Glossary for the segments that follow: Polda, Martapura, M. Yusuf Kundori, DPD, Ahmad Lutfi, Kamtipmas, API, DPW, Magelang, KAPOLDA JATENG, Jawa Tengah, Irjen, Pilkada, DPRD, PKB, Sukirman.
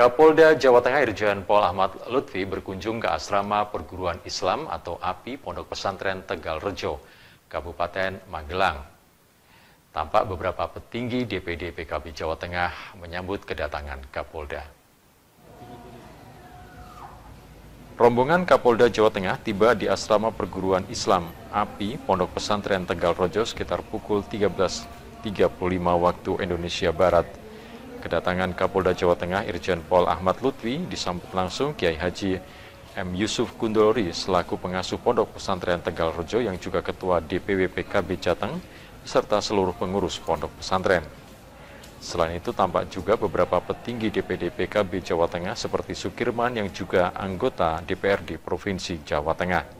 Kapolda Jawa Tengah Irjen Pol Ahmad Lutfi berkunjung ke Asrama Perguruan Islam atau API Pondok Pesantren Tegal Rejo, Kabupaten Magelang. Tampak beberapa petinggi DPD PKB Jawa Tengah menyambut kedatangan Kapolda. Rombongan Kapolda Jawa Tengah tiba di Asrama Perguruan Islam API Pondok Pesantren Tegal Rejo sekitar pukul 13.35 waktu Indonesia Barat. Kedatangan Kapolda Jawa Tengah Irjen Pol Ahmad Lutfi disambut langsung Kiai Haji M. Yusuf Kundori selaku pengasuh Pondok Pesantren Tegal Rejo yang juga Ketua DPW PKB Jateng serta seluruh pengurus Pondok Pesantren. Selain itu tampak juga beberapa petinggi DPD PKB Jawa Tengah seperti Sukirman yang juga anggota DPRD Provinsi Jawa Tengah.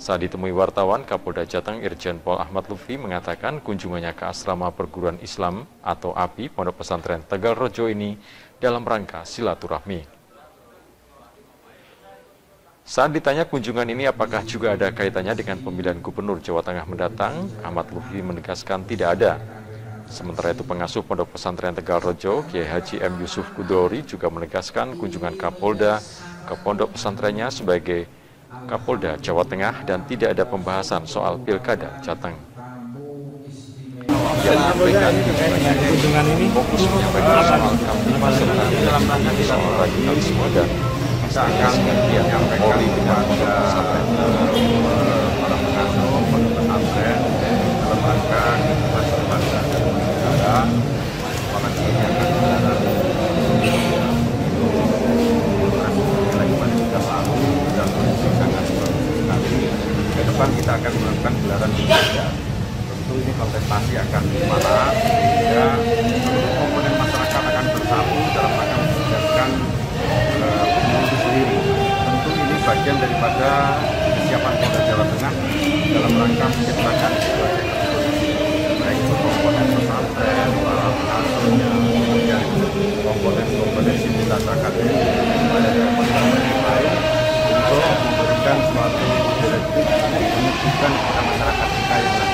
Saat ditemui wartawan, Kapolda Jateng Irjen Pol Ahmad Lutfi mengatakan kunjungannya ke Asrama Perguruan Islam atau API Pondok Pesantren Tegal Rejo ini dalam rangka silaturahmi. Saat ditanya kunjungan ini apakah juga ada kaitannya dengan pemilihan Gubernur Jawa Tengah mendatang, Ahmad Lutfi menegaskan tidak ada. Sementara itu pengasuh Pondok Pesantren Tegal Rejo, Kiai Haji M. Yusuf Kundori juga menegaskan kunjungan Kapolda ke Pondok Pesantrennya sebagai Kapolda Jawa Tengah dan tidak ada pembahasan soal Pilkada Jateng. Yang menyampaikan kunjungan ini fokus menyampaikan soal kamtipmas serta soal radikalisme dan akan menyampaikan dengan Pondok Pesantren para pengasuh Pondok Pesantren dalam rangka bangsa dan negara kita akan melakukan gelaran pilkada. Tentu ini kontestasi akan panas sehingga seluruh komponen masyarakat akan bersatu dalam rangka menjalankan pemilu itu sendiri. Tentu ini bagian daripada persiapan Polda Jawa Tengah dalam rangka menciptakan situasi baik itu komponen pesantren, para pengasuhnya, kemudian komponen sipil dan akademik untuk memberikan suatu direktif. Bukan kepada masyarakat kita yang